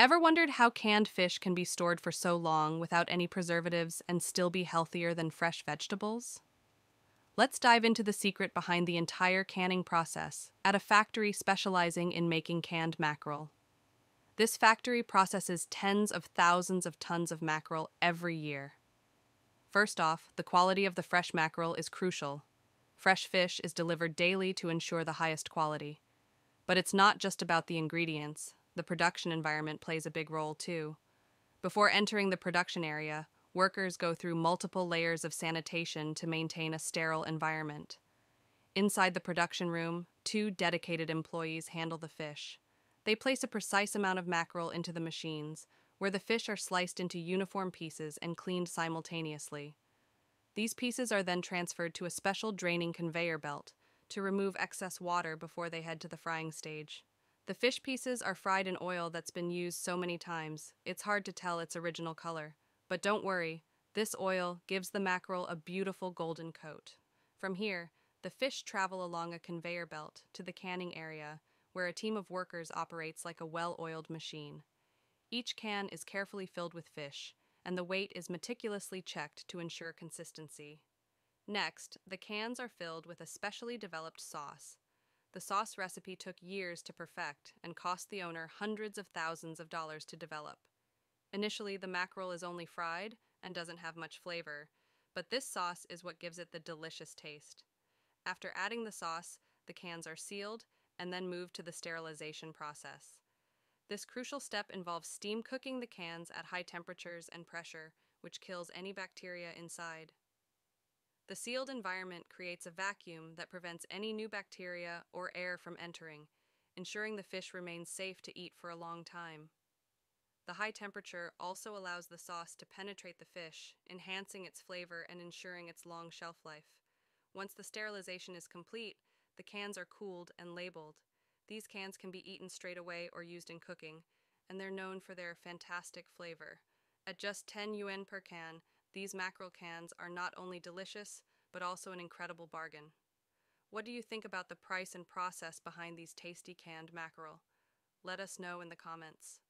Ever wondered how canned fish can be stored for so long without any preservatives and still be healthier than fresh vegetables? Let's dive into the secret behind the entire canning process at a factory specializing in making canned mackerel. This factory processes tens of thousands of tons of mackerel every year. First off, the quality of the fresh mackerel is crucial. Fresh fish is delivered daily to ensure the highest quality. But it's not just about the ingredients. The production environment plays a big role too. Before entering the production area, workers go through multiple layers of sanitation to maintain a sterile environment. Inside the production room, two dedicated employees handle the fish. They place a precise amount of mackerel into the machines, where the fish are sliced into uniform pieces and cleaned simultaneously. These pieces are then transferred to a special draining conveyor belt to remove excess water before they head to the frying stage. The fish pieces are fried in oil that's been used so many times, it's hard to tell its original color. But don't worry, this oil gives the mackerel a beautiful golden coat. From here, the fish travel along a conveyor belt to the canning area, where a team of workers operates like a well-oiled machine. Each can is carefully filled with fish, and the weight is meticulously checked to ensure consistency. Next, the cans are filled with a specially developed sauce. The sauce recipe took years to perfect and cost the owner hundreds of thousands of dollars to develop. Initially, the mackerel is only fried and doesn't have much flavor, but this sauce is what gives it the delicious taste. After adding the sauce, the cans are sealed and then moved to the sterilization process. This crucial step involves steam cooking the cans at high temperatures and pressure, which kills any bacteria inside. The sealed environment creates a vacuum that prevents any new bacteria or air from entering, ensuring the fish remains safe to eat for a long time. The high temperature also allows the sauce to penetrate the fish, enhancing its flavor and ensuring its long shelf life. Once the sterilization is complete, the cans are cooled and labeled. These cans can be eaten straight away or used in cooking, and they're known for their fantastic flavor. At just 10 yuan per can, these mackerel cans are not only delicious, but also an incredible bargain. What do you think about the price and process behind these tasty canned mackerel? Let us know in the comments.